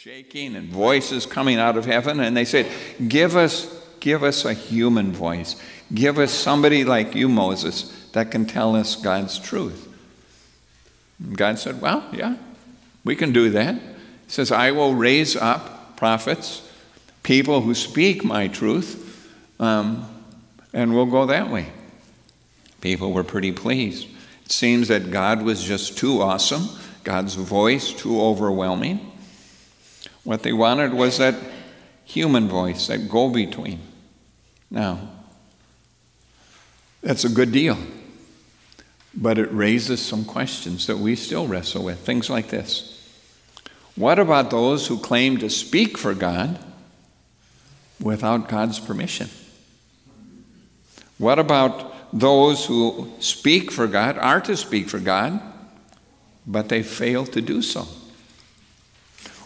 Shaking and voices coming out of heaven, and they said, give us a human voice. Give us somebody like you, Moses, that can tell us God's truth. And God said, well, yeah, we can do that. He says, I will raise up prophets, people who speak my truth, and we'll go that way. People were pretty pleased. It seems that God was just too awesome, God's voice too overwhelming. What they wanted was that human voice, that go-between. Now, that's a good deal, but it raises some questions that we still wrestle with, things like this. What about those who claim to speak for God without God's permission? What about those who speak for God, are to speak for God, but they fail to do so?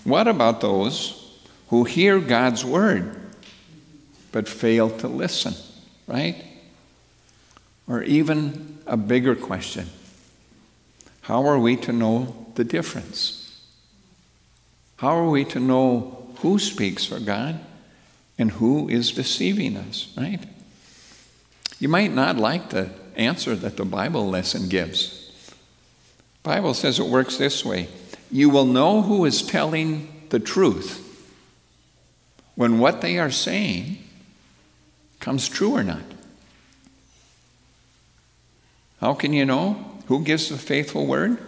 What about those who hear God's word but fail to listen, right? Or even a bigger question, how are we to know the difference? How are we to know who speaks for God and who is deceiving us, right? You might not like the answer that the Bible lesson gives. The Bible says it works this way. You will know who is telling the truth when what they are saying comes true or not. How can you know who gives the faithful word?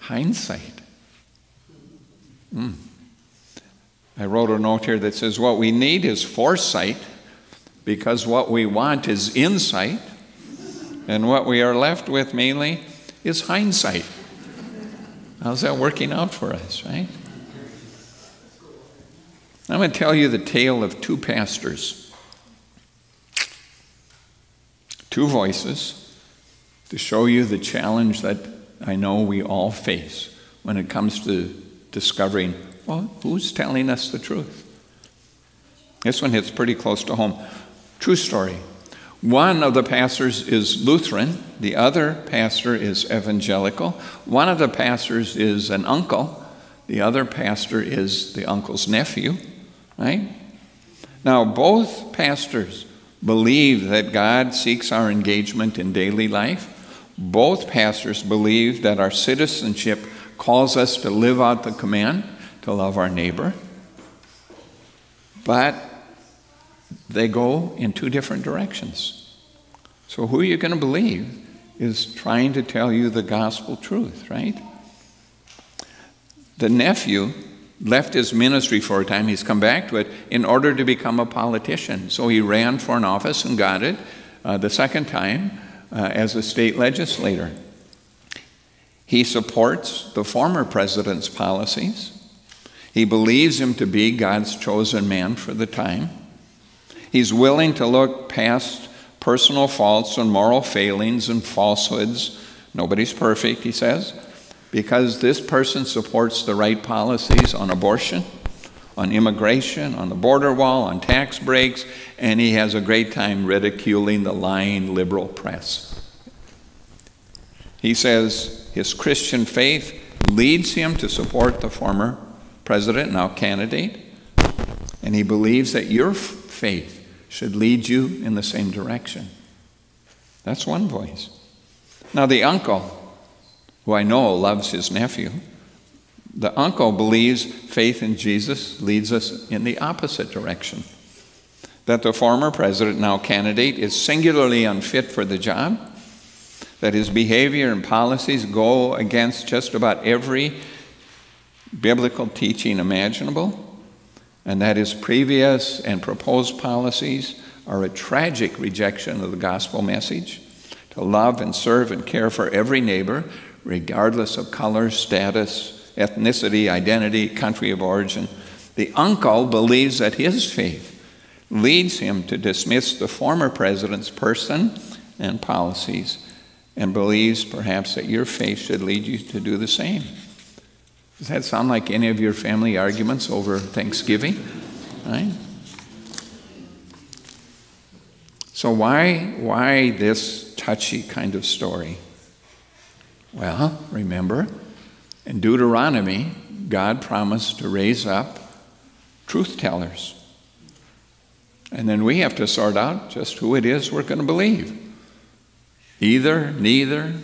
Hindsight. I wrote a note here that says what we need is foresight, because what we want is insight, and what we are left with mainly is hindsight. How's that working out for us, right? I'm going to tell you the tale of two pastors, two voices, to show you the challenge that I know we all face when it comes to discovering, well, who's telling us the truth? This one hits pretty close to home. True story. One of the pastors is Lutheran. The other pastor is evangelical. One of the pastors is an uncle. The other pastor is the uncle's nephew, right? Now, both pastors believe that God seeks our engagement in daily life. Both pastors believe that our citizenship calls us to live out the command to love our neighbor. But they go in two different directions. So who you're going to believe is trying to tell you the gospel truth, right? The nephew left his ministry for a time. He's come back to it in order to become a politician. So he ran for an office and got it the second time as a state legislator. He supports the former president's policies. He believes him to be God's chosen man for the time. He's willing to look past personal faults and moral failings and falsehoods. Nobody's perfect, he says, because this person supports the right policies on abortion, on immigration, on the border wall, on tax breaks, and he has a great time ridiculing the lying liberal press. He says his Christian faith leads him to support the former president, now candidate, and he believes that your faith should lead you in the same direction. That's one voice. Now the uncle, who I know loves his nephew, the uncle believes faith in Jesus leads us in the opposite direction. That the former president, now candidate, is singularly unfit for the job, that his behavior and policies go against just about every biblical teaching imaginable, and that his previous and proposed policies are a tragic rejection of the gospel message to love and serve and care for every neighbor, regardless of color, status, ethnicity, identity, country of origin. The uncle believes that his faith leads him to dismiss the former president's person and policies, and believes perhaps that your faith should lead you to do the same. Does that sound like any of your family arguments over Thanksgiving? Right? So why this touchy kind of story? Well, remember, In Deuteronomy, God promised to raise up truth tellers. And then we have to sort out just who it is we're going to believe. Either, neither,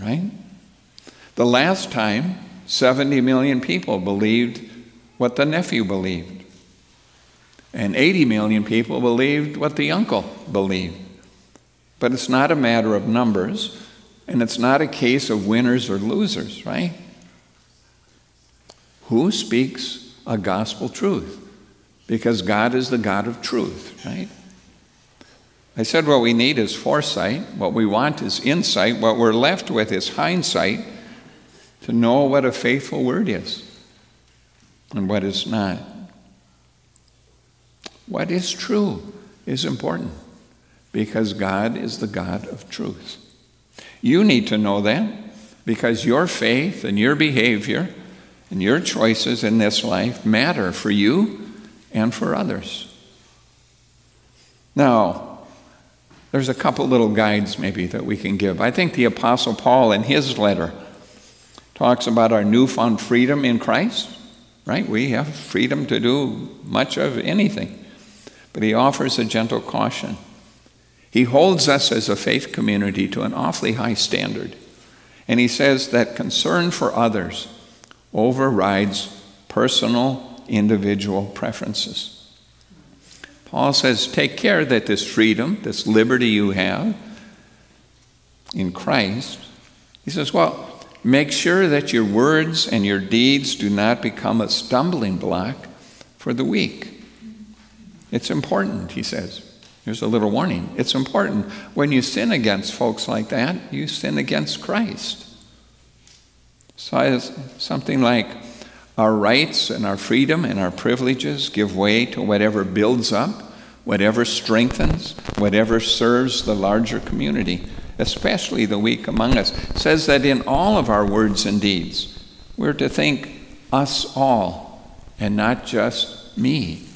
right? The last time, 70 million people believed what the nephew believed. And 80 million people believed what the uncle believed. But it's not a matter of numbers, and it's not a case of winners or losers, right? Who speaks a gospel truth? Because God is the God of truth, right? I said what we need is foresight, what we want is insight, what we're left with is hindsight to know what a faithful word is and what is not. What is true is important because God is the God of truth. You need to know that because your faith and your behavior and your choices in this life matter for you and for others. Now, there's a couple little guides maybe that we can give. I think the Apostle Paul in his letter talks about our newfound freedom in Christ, right? We have freedom to do much of anything, but he offers a gentle caution. He holds us as a faith community to an awfully high standard, and he says that concern for others overrides personal, individual preferences. Paul says, take care that this freedom, this liberty you have in Christ, he says, well, make sure that your words and your deeds do not become a stumbling block for the weak. It's important, he says. Here's a little warning. It's important. When you sin against folks like that, you sin against Christ. So it's something like, our rights and our freedom and our privileges give way to whatever builds up, whatever strengthens, whatever serves the larger community, especially the weak among us. It says that in all of our words and deeds, we're to think us all and not just me,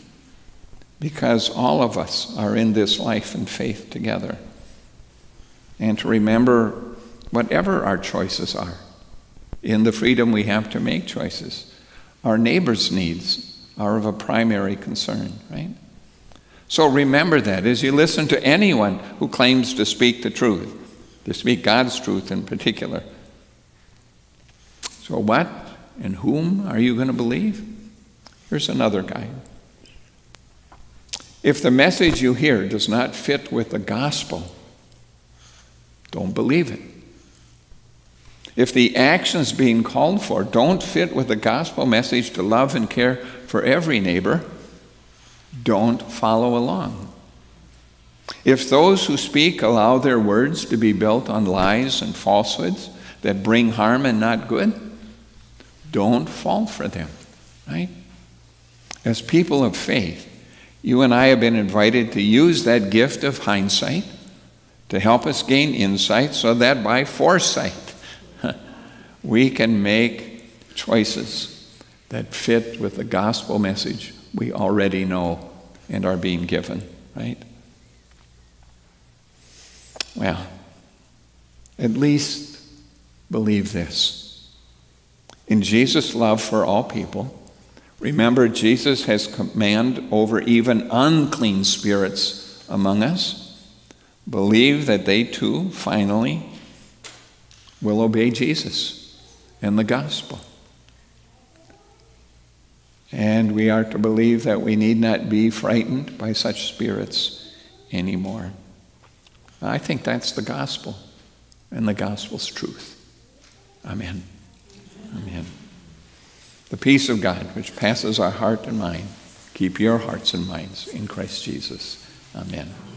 because all of us are in this life and faith together. And to remember whatever our choices are, in the freedom we have to make choices, our neighbor's needs are of a primary concern, right? So remember that as you listen to anyone who claims to speak the truth, to speak God's truth in particular. So what and whom are you going to believe? Here's another guide. If the message you hear does not fit with the gospel, don't believe it. If the actions being called for don't fit with the gospel message to love and care for every neighbor, don't follow along. If those who speak allow their words to be built on lies and falsehoods that bring harm and not good, don't fall for them, right? As people of faith, you and I have been invited to use that gift of hindsight to help us gain insight so that by foresight, we can make choices that fit with the gospel message we already know and are being given, right? Well, at least believe this. In Jesus' love for all people, remember Jesus has command over even unclean spirits among us. Believe that they too, finally, will obey Jesus and the gospel. And we are to believe that we need not be frightened by such spirits anymore. I think that's the gospel and the gospel's truth. Amen. Amen. The peace of God, which passes our heart and mind, keep your hearts and minds in Christ Jesus. Amen.